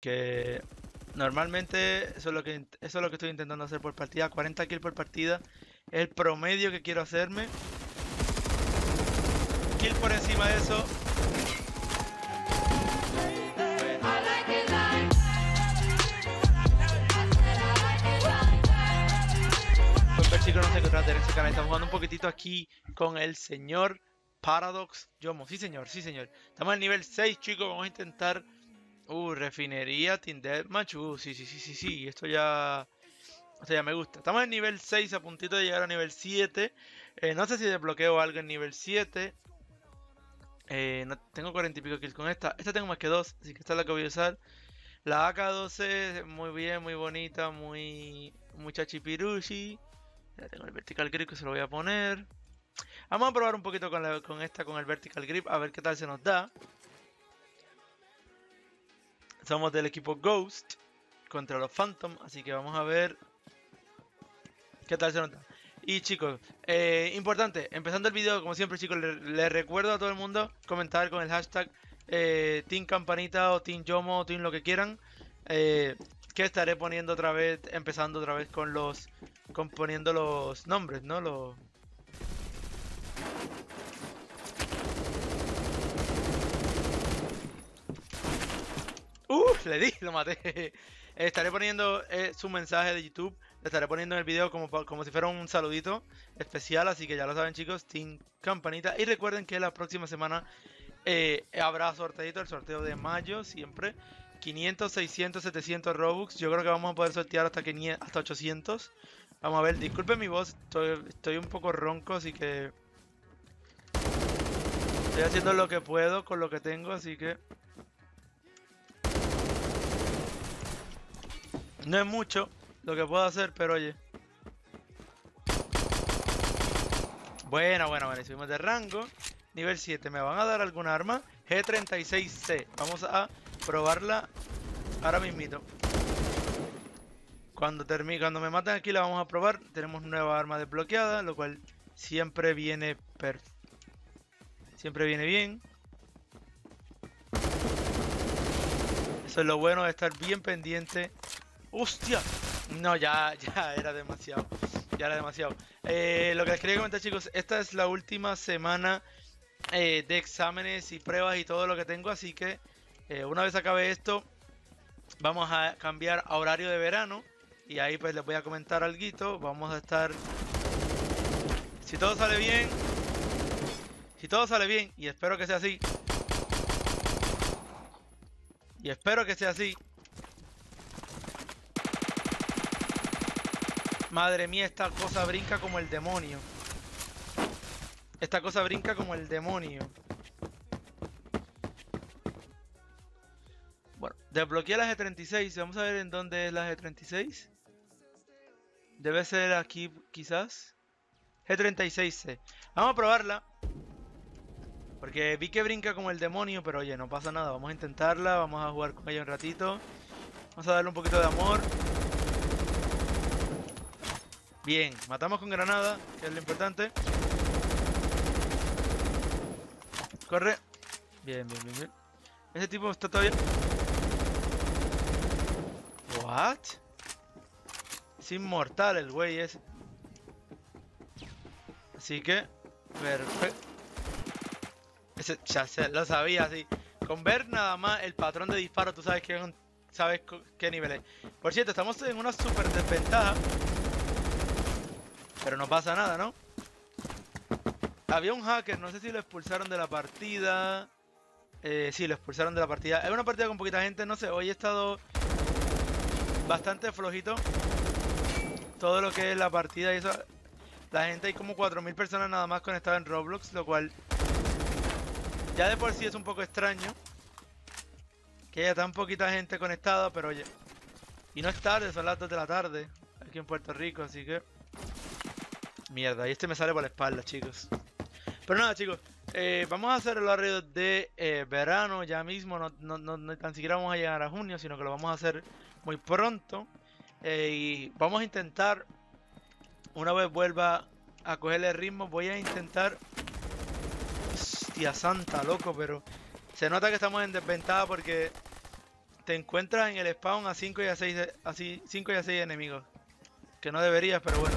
Que normalmente eso es lo que estoy intentando hacer por partida. 40 kills por partida es el promedio que quiero hacerme. Kill por encima de eso. Chicos, no sé qué trata en este canal. Estamos jugando un poquitito aquí con el señor Paradox Jomo. Sí, señor, sí, señor. Estamos en nivel 6, chicos. Vamos a intentar... refinería, Tinder, machu. Sí. Esto ya me gusta. Estamos en nivel 6, a puntito de llegar a nivel 7. No sé si desbloqueo algo en nivel 7. No, tengo 40 y pico kills con esta. Esta tengo más que 2, así que esta es la que voy a usar. La AK-12, muy bien, muy bonita, muy chachipirushi. Ya tengo el vertical grip que se lo voy a poner. Vamos a probar un poquito con el vertical grip, a ver qué tal se nos da. Somos del equipo Ghost contra los Phantom, así que vamos a ver qué tal se nos da. Y chicos, importante, empezando el video, como siempre chicos, les recuerdo a todo el mundo comentar con el hashtag Team Campanita o Team Jomo o Team lo que quieran. Que estaré poniendo otra vez, empezando otra vez con los... componiendo los nombres, ¿no? Le di, lo maté. Estaré poniendo su mensaje de YouTube. Le estaré poniendo en el video como si fuera un saludito especial. Así que ya lo saben chicos, Team Campanita. Y recuerden que la próxima semana habrá sorteito, el sorteo de mayo siempre. 500, 600, 700 Robux. Yo creo que vamos a poder sortear hasta 800. Vamos a ver, disculpen mi voz. Estoy un poco ronco, así que... estoy haciendo lo que puedo con lo que tengo, así que... no es mucho lo que puedo hacer, pero oye. Bueno, subimos de rango. Nivel 7. ¿Me van a dar alguna arma? G36C. Vamos a probarla ahora mismito. Cuando me maten aquí la vamos a probar. Tenemos nueva arma desbloqueada, lo cual siempre viene bien. Eso es lo bueno de estar bien pendiente. ¡Hostia! No, ya era demasiado. Lo que les quería comentar chicos, esta es la última semana de exámenes y pruebas y todo lo que tengo, así que una vez acabe esto, vamos a cambiar a horario de verano. Y ahí pues les voy a comentar alguito. Vamos a estar... Si todo sale bien, y espero que sea así. Madre mía, esta cosa brinca como el demonio. Bueno, desbloqueé la G36. Vamos a ver en dónde es la G36. Debe ser aquí, quizás. G36C. Vamos a probarla. Porque vi que brinca como el demonio, pero oye, no pasa nada. Vamos a intentarla, vamos a jugar con ella un ratito. Vamos a darle un poquito de amor. Bien, matamos con granada, que es lo importante. Corre. Bien. Ese tipo está todavía... ¿What? Es inmortal el güey ese. Así que... perfecto. Ese ya lo sabía, así. Con ver nada más el patrón de disparo, tú sabes qué nivel es. Por cierto, estamos en una super desventaja. Pero no pasa nada, ¿no? Había un hacker, no sé si lo expulsaron de la partida. Sí, lo expulsaron de la partida. Es una partida con poquita gente, no sé. Hoy he estado bastante flojito. Todo lo que es la partida y eso. La gente, hay como 4000 personas nada más conectadas en Roblox, lo cual ya de por sí es un poco extraño que haya tan poquita gente conectada, pero oye. Y no es tarde, son las 2 de la tarde aquí en Puerto Rico, así que... mierda, y este me sale por la espalda, chicos. Pero nada, chicos, vamos a hacer el horario de verano ya mismo. No tan siquiera vamos a llegar a junio, sino que lo vamos a hacer muy pronto. Y vamos a intentar, una vez vuelva a cogerle el ritmo, voy a intentar... hostia santa, loco, pero se nota que estamos en desventaja porque Te encuentras en el spawn a 5 y a 6 enemigos. Que no deberías, pero bueno.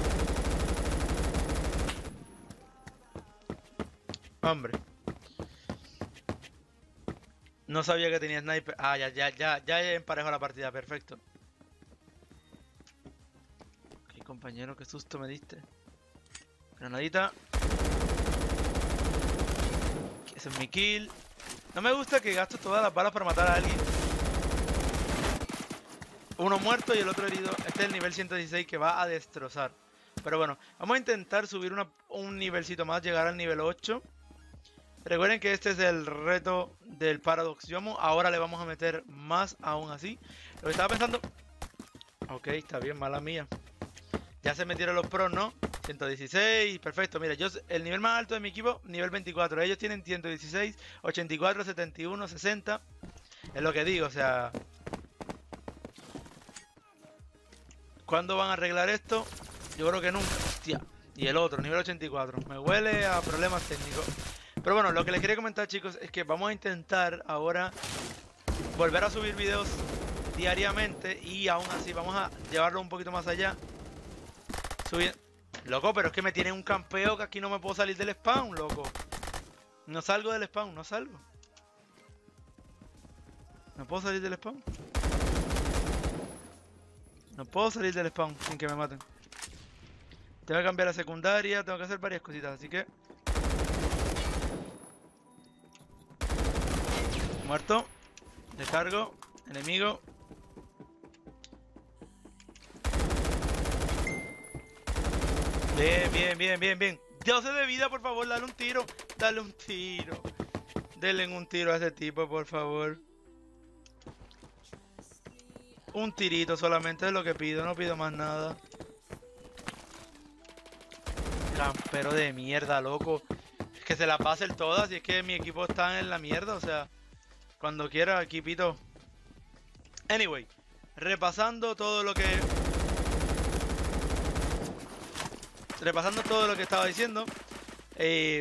Hombre. No sabía que tenía sniper. Ah, ya emparejó la partida, perfecto. Ok, compañero, qué susto me diste. Granadita. Ese es mi kill. No me gusta que gasto todas las balas para matar a alguien. Uno muerto y el otro herido. Este es el nivel 116 que va a destrozar. Pero bueno, vamos a intentar subir un nivelcito más, llegar al nivel 8. Recuerden que este es el reto del Paradox Jomo. Ahora le vamos a meter más aún así. Lo que estaba pensando... Ok, está bien, mala mía. Ya se metieron los pros, ¿no? 116, perfecto. Mira, yo el nivel más alto de mi equipo, nivel 24. Ellos tienen 116, 84, 71, 60. Es lo que digo, o sea... ¿Cuándo van a arreglar esto? Yo creo que nunca. Hostia. Y el otro, nivel 84. Me huele a problemas técnicos. Pero bueno, lo que les quería comentar, chicos, es que vamos a intentar ahora volver a subir videos diariamente y aún así vamos a llevarlo un poquito más allá. Subiendo. Loco, pero es que me tienen un campeo que aquí no me puedo salir del spawn, loco. No salgo del spawn, no salgo. No puedo salir del spawn. No puedo salir del spawn sin que me maten. Tengo que cambiar la secundaria, tengo que hacer varias cositas, así que... Muerto. Descargo. Enemigo. Bien. 12 de vida, por favor, dale un tiro. Dale un tiro. Denle un tiro a ese tipo, por favor. Un tirito solamente es lo que pido, no pido más nada. Campero de mierda, loco. Es que se la pasa el todo, así es que mi equipo está en la mierda, o sea... Cuando quiera, equipito. Anyway, repasando todo lo que... Repasando todo lo que estaba diciendo.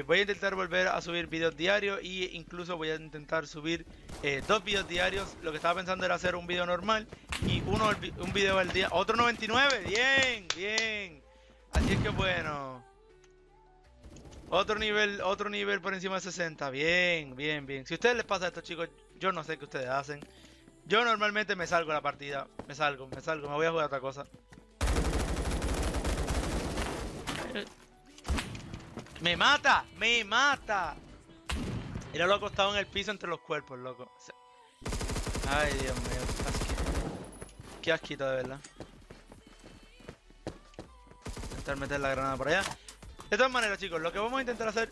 Voy a intentar volver a subir videos diarios. E incluso voy a intentar subir 2 videos diarios. Lo que estaba pensando era hacer un video normal. Y un video al día. Otro 99. Bien. Así es que bueno. Otro nivel por encima de 60. Bien. Si a ustedes les pasa esto, chicos... Yo no sé qué ustedes hacen. Yo normalmente me salgo de la partida. Me salgo. Me voy a jugar a otra cosa. Me mata. Era lo acostado en el piso entre los cuerpos, loco. Ay, Dios mío. Qué asquito, de verdad. Intentar meter la granada por allá. De todas maneras, chicos, lo que vamos a intentar hacer...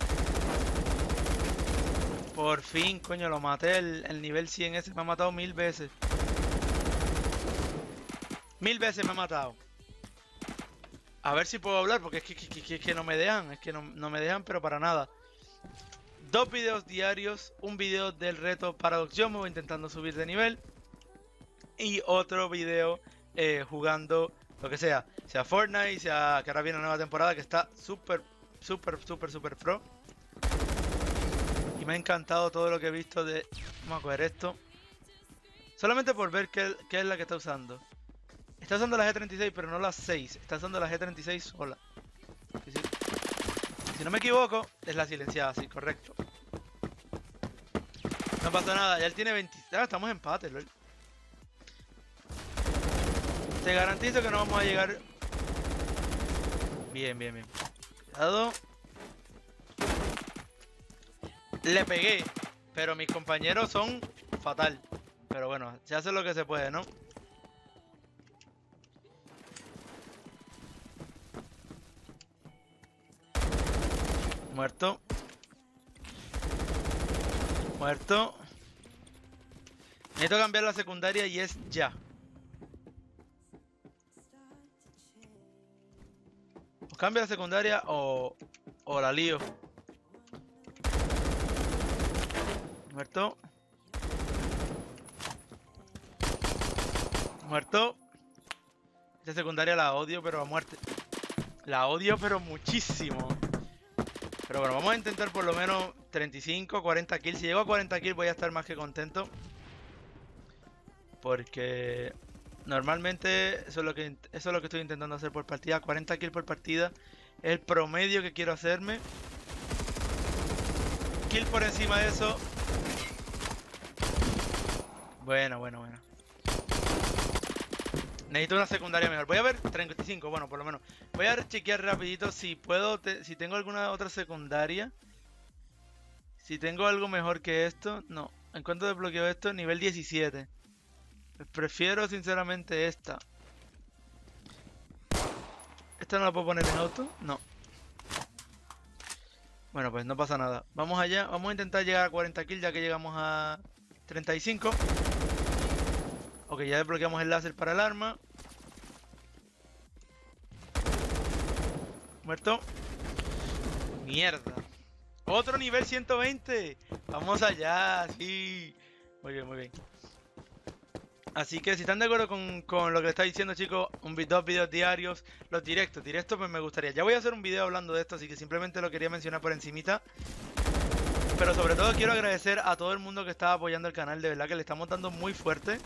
Por fin, coño, lo maté. El nivel 100 ese me ha matado 1000 veces. 1000 veces me ha matado. A ver si puedo hablar, porque es que no me dejan. Es que no me dejan, pero para nada. 2 videos diarios. Un video del reto Paradox Jomo intentando subir de nivel. Y otro video jugando lo que sea. Sea Fortnite, sea que ahora viene una nueva temporada que está súper pro. Me ha encantado todo lo que he visto de... Vamos a coger esto. Solamente por ver qué es la que está usando. Está usando la G36, pero no la 6. Está usando la G36 sola. Si no me equivoco, es la silenciada, sí, correcto. No pasó nada, ya él tiene 20... Ah, estamos en empate, lol. Te garantizo que no vamos a llegar... Bien. Cuidado. Le pegué, pero mis compañeros son fatal. Pero bueno, se hace lo que se puede, ¿no? Muerto. Necesito cambiar la secundaria y es ya. O cambio la secundaria o la lío. Muerto. Esta secundaria la odio, pero a muerte. La odio, pero muchísimo. Pero bueno, vamos a intentar por lo menos 35, 40 kills. Si llego a 40 kills voy a estar más que contento. Porque normalmente eso es lo que estoy intentando hacer por partida. 40 kills por partida. El promedio que quiero hacerme. Kill por encima de eso. Bueno. Necesito una secundaria mejor. Voy a ver 35, bueno, por lo menos. Voy a chequear rapidito si puedo, si tengo alguna otra secundaria. Si tengo algo mejor que esto. No, ¿en cuánto desbloqueo esto? Nivel 17. Prefiero sinceramente esta. ¿Esta no la puedo poner en auto? No. Bueno, pues no pasa nada. Vamos allá, vamos a intentar llegar a 40 kills ya que llegamos a 35. Ok, ya desbloqueamos el láser para el arma. Muerto. Mierda. Otro nivel 120. Vamos allá, sí. Muy bien, muy bien. Así que si están de acuerdo con lo que está diciendo, chicos, dos videos diarios. Los directos pues me gustaría. Ya voy a hacer un video hablando de esto, así que simplemente lo quería mencionar por encimita. Pero sobre todo quiero agradecer a todo el mundo que está apoyando el canal. De verdad que le estamos dando muy fuerte.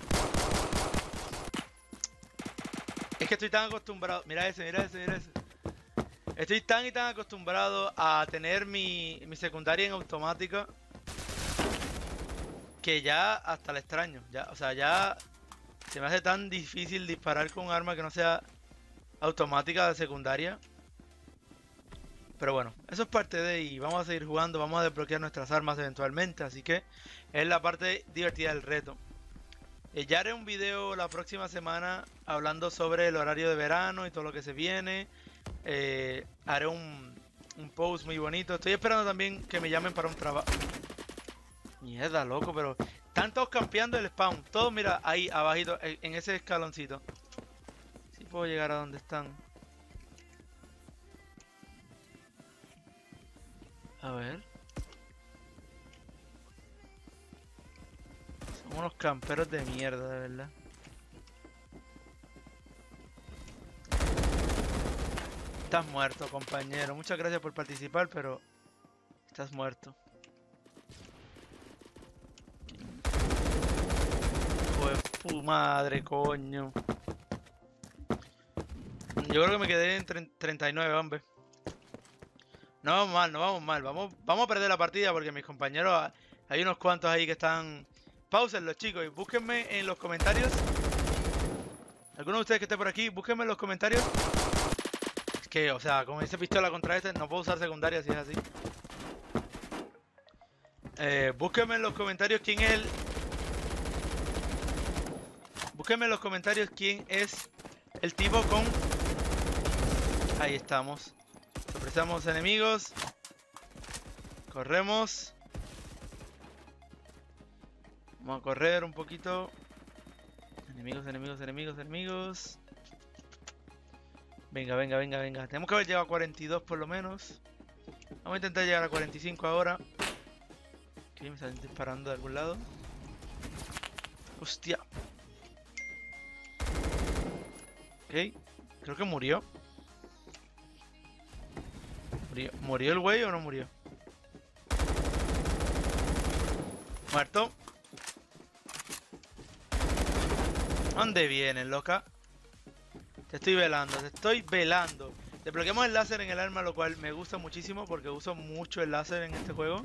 Es que estoy tan acostumbrado, mira ese. Estoy tan y tan acostumbrado a tener mi secundaria en automática que ya hasta la extraño. Ya, o sea, ya se me hace tan difícil disparar con un arma que no sea automática de secundaria. Pero bueno, eso es parte de y vamos a seguir jugando, vamos a desbloquear nuestras armas eventualmente, así que es la parte divertida del reto. Ya haré un video la próxima semana hablando sobre el horario de verano y todo lo que se viene. Haré un post muy bonito. Estoy esperando también que me llamen para un trabajo. Mierda, loco, pero están todos campeando el spawn. Todos, mira, ahí abajito, en ese escaloncito. Si puedo llegar a donde están. A ver. Son unos camperos de mierda, de verdad. Estás muerto, compañero. Muchas gracias por participar, pero estás muerto. Pues madre, coño. Yo creo que me quedé en 39, hombre. No vamos mal. Vamos a perder la partida porque mis compañeros... Hay unos cuantos ahí que están... Pausenlos, chicos, y búsquenme en los comentarios. Alguno de ustedes que esté por aquí, búsquenme en los comentarios. Que, o sea, con esa pistola contra este no puedo usar secundaria si es así. Búsquenme en los comentarios quién es el... Búsquenme en los comentarios quién es el tipo con... Ahí estamos. Sorpresamos enemigos. Corremos. Vamos a correr un poquito. Enemigos. Venga. Tenemos que haber llegado a 42 por lo menos. Vamos a intentar llegar a 45 ahora. Que me están disparando de algún lado. Hostia. Ok. Creo que murió. ¿Murió el güey o no murió? Muerto. ¿Dónde vienen, loca? Te estoy velando. Desbloqueamos el láser en el arma, lo cual me gusta muchísimo porque uso mucho el láser en este juego.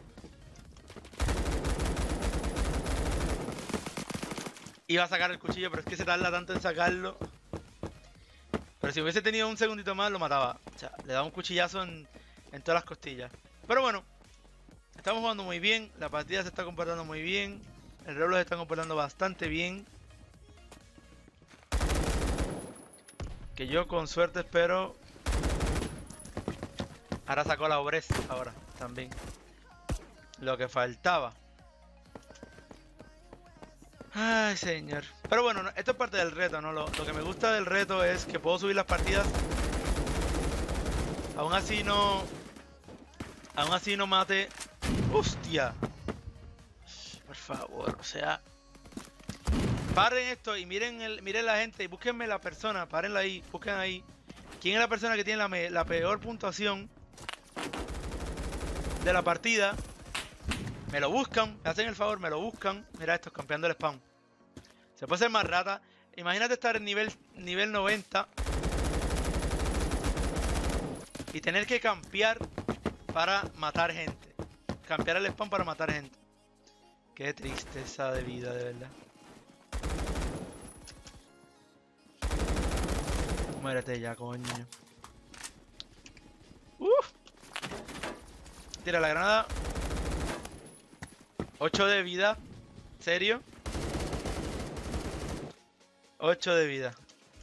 Iba a sacar el cuchillo, pero es que se tarda tanto en sacarlo. Pero si hubiese tenido un segundito más, lo mataba. O sea, le daba un cuchillazo en todas las costillas. Pero bueno, estamos jugando muy bien. La partida se está comportando muy bien. El Roblox se está comportando bastante bien. Que yo con suerte espero. Ahora sacó la obreza. Ahora también. Lo que faltaba. Ay, señor. Pero bueno, esto es parte del reto, ¿no? Lo que me gusta del reto es que puedo subir las partidas. Aún así no mate. ¡Hostia! Por favor, o sea. Paren esto y miren la gente y búsquenme la persona, párenla ahí, busquen ahí. ¿Quién es la persona que tiene la peor puntuación de la partida? Me lo buscan, me hacen el favor, me lo buscan. Mira estos, campeando el spawn. Se puede ser más rata. Imagínate estar en nivel 90 y tener que campear para matar gente. Campear el spawn para matar gente. Qué tristeza de vida, de verdad. Muérete ya, coño. Tira la granada. 8 de vida. ¿Serio? 8 de vida.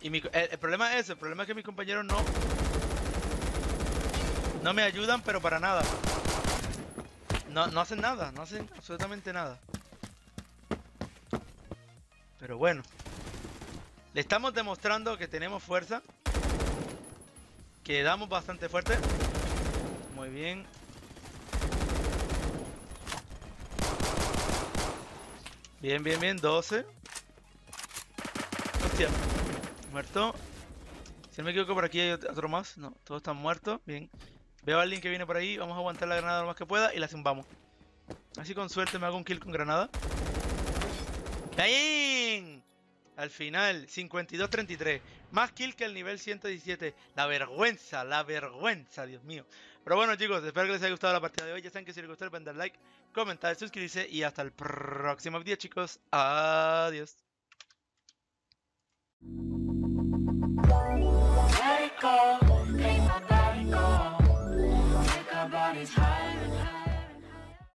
Y el problema es ese. El problema es que mis compañeros no me ayudan, pero para nada. No hacen nada. No hacen absolutamente nada. Pero bueno. Le estamos demostrando que tenemos fuerza. Que damos bastante fuerte. Muy bien. Bien, bien, bien, 12. Hostia, muerto. Si no me equivoco, por aquí hay otro más. No, todos están muertos, bien. Veo a alguien que viene por ahí, vamos a aguantar la granada lo más que pueda y la zumbamos. Así con suerte me hago un kill con granada. ¡Bien! Al final, 52-33. Más kill que el nivel 117. La vergüenza, Dios mío. Pero bueno, chicos, espero que les haya gustado la partida de hoy. Ya saben que si les gustó, pueden dar like, comentar, suscribirse. Y hasta el próximo video, chicos. Adiós.